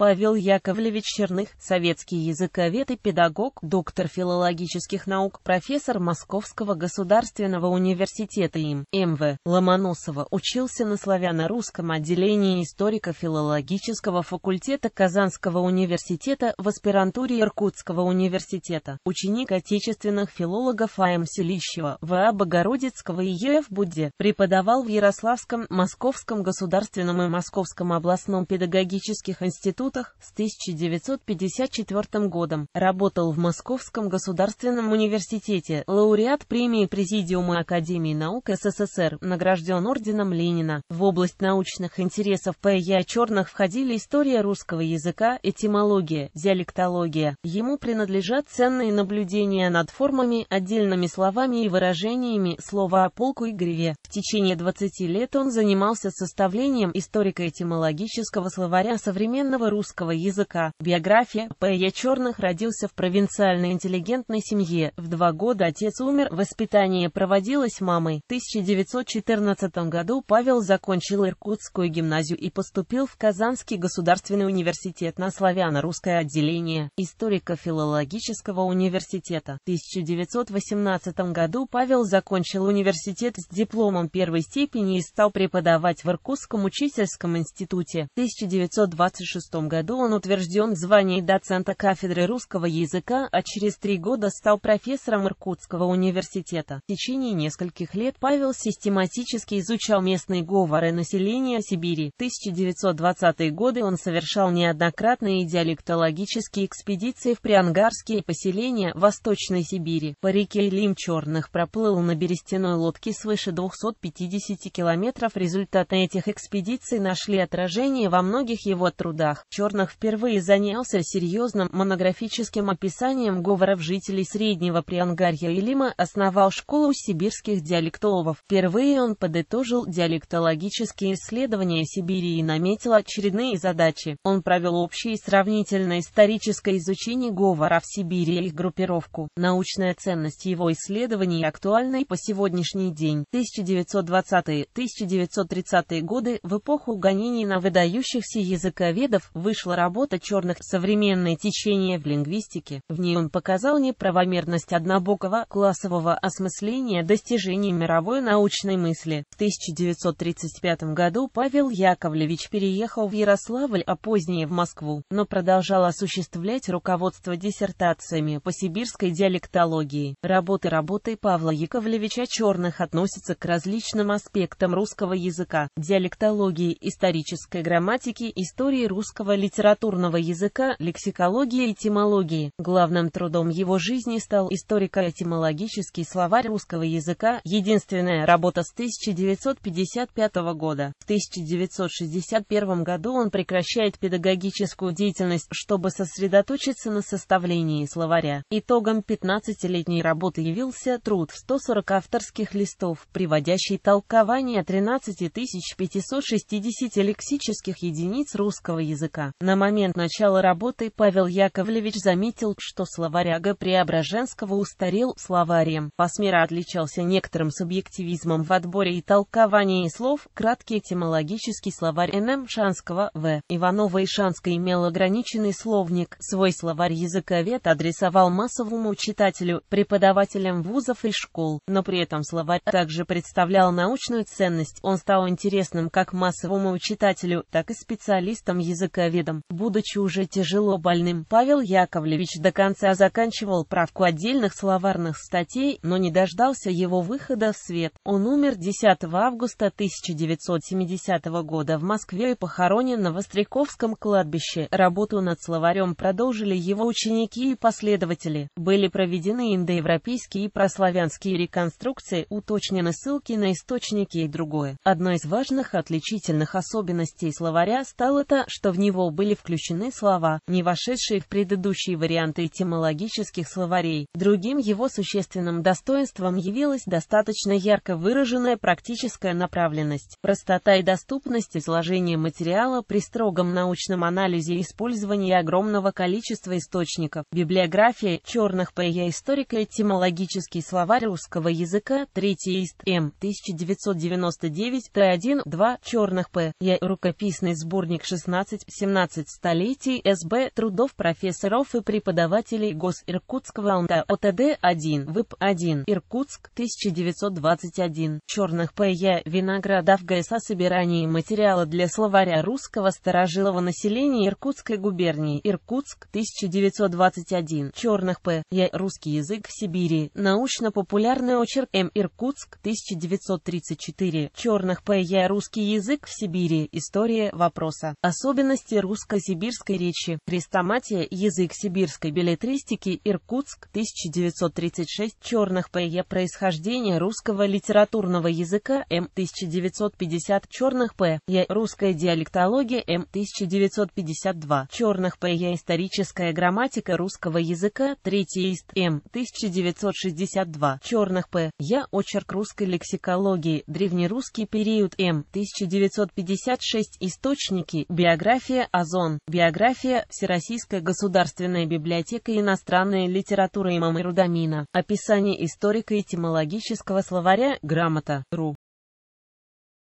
Павел Яковлевич Черных, советский языковед и педагог, доктор филологических наук, профессор Московского государственного университета им. М.В. Ломоносова, учился на славяно-русском отделении историко-филологического факультета Казанского университета в аспирантуре Иркутского университета, ученик отечественных филологов А.М. Селищева, В.А. Богородицкого и Е.Ф. Буддé, преподавал в Ярославском, Московском государственном и Московском областном педагогических институтах с 1954 годом, работал в Московском государственном университете, лауреат премии Президиума Академии наук СССР, награжден орденом Ленина. В область научных интересов П.Я. Черных входили история русского языка, этимология, диалектология. Ему принадлежат ценные наблюдения над формами, отдельными словами и выражениями, слова о полку и гриве. В течение 20 лет он занимался составлением историко-этимологического словаря современного русского языка. Биография. П.Я. Черных родился в провинциальной интеллигентной семье. В 2 года отец умер, воспитание проводилось мамой. В 1914 году Павел закончил Иркутскую гимназию и поступил в Казанский государственный университет на славяно-русское отделение историко-филологического университета. В 1918 году Павел закончил университет с дипломом 1-й степени и стал преподавать в Иркутском учительском институте. В 1926 году он утвержден в звании доцента кафедры русского языка, а через 3 года стал профессором Иркутского университета. В течение нескольких лет Павел систематически изучал местные говоры населения Сибири. В 1920-е годы он совершал неоднократные диалектологические экспедиции в приангарские поселения Восточной Сибири. По реке Илим Черных проплыл на берестяной лодке свыше 250 километров. Результаты этих экспедиций нашли отражение во многих его трудах. Черных впервые занялся серьезным монографическим описанием говоров жителей Среднего Приангарья и Лима, основал школу сибирских диалектологов. Впервые он подытожил диалектологические исследования Сибири и наметил очередные задачи. Он провел общее и сравнительное историческое изучение говоров Сибири и их группировку. Научная ценность его исследований актуальна и по сегодняшний день. 1920-1930-е годы, в эпоху гонений на выдающихся языковедов, вышла работа Черных «Современное течение в лингвистике». В ней он показал неправомерность однобокого классового осмысления достижений мировой научной мысли. В 1935 году Павел Яковлевич переехал в Ярославль, а позднее в Москву, но продолжал осуществлять руководство диссертациями по сибирской диалектологии. Работы Павла Яковлевича Черных относятся к различным аспектам русского языка, диалектологии, исторической грамматики, истории русского литературного языка, лексикологии и этимологии. Главным трудом его жизни стал историко-этимологический словарь русского языка, единственная работа с 1955 года. В 1961 году он прекращает педагогическую деятельность, чтобы сосредоточиться на составлении словаря. Итогом 15-летней работы явился труд в 140 авторских листов, приводящий толкование 13 560 лексических единиц русского языка. На момент начала работы Павел Яковлевич заметил, что словарь Г. Преображенского устарел. Словарем Пасмира отличался некоторым субъективизмом в отборе и толковании слов. Краткий этимологический словарь Н.М. Шанского, В. Иванова и Шанской имел ограниченный словник. Свой словарь языковед адресовал массовому читателю, преподавателям вузов и школ, но при этом словарь также представлял научную ценность. Он стал интересным как массовому читателю, так и специалистам-языковедам. Будучи уже тяжело больным, Павел Яковлевич до конца заканчивал правку отдельных словарных статей, но не дождался его выхода в свет. Он умер 10 августа 1970 года в Москве и похоронен на Востряковском кладбище. Работу над словарем продолжили его ученики и последователи. Были проведены индоевропейские и прославянские реконструкции, уточнены ссылки на источники и другое. Одной из важных отличительных особенностей словаря стало то, что в него были включены слова, не вошедшие в предыдущие варианты этимологических словарей. Другим его существенным достоинством явилась достаточно ярко выраженная практическая направленность. Простота и доступность изложения материала при строгом научном анализе и использовании огромного количества источников. Библиография Черных. П.Я. Историко-этимологический словарь русского языка, 3-й ист. М. 1999, Т1-2. Черных. П.Я. Рукописный сборник 16-17. 18 столетий СБ, трудов профессоров и преподавателей Гос. Иркутского УНТА, ОТД 1, ВИП 1, Иркутск, 1921, Черных П.Я., Виноградов Г.С. о собирании материала для словаря русского старожилого населения Иркутской губернии, Иркутск, 1921, Черных П.Я., Русский язык в Сибири, научно-популярный очерк М. Иркутск, 1934, Черных П.Я., Русский язык в Сибири, история вопроса, особенности русско-сибирской речи, хрестоматия, язык сибирской беллетристики, Иркутск, 1936, Черных П.Я., происхождение русского литературного языка, М. 1950, Черных П.Я., русская диалектология, М. 1952, Черных П.Я., историческая грамматика русского языка, 3-й ист, М. 1962, Черных П.Я., очерк русской лексикологии, древнерусский период, М. 1956, источники, биография, Озон, биография, Всероссийская государственная библиотека иностранной литературы М.И. Рудамина, описание историко-этимологического словаря, Грамота.ру.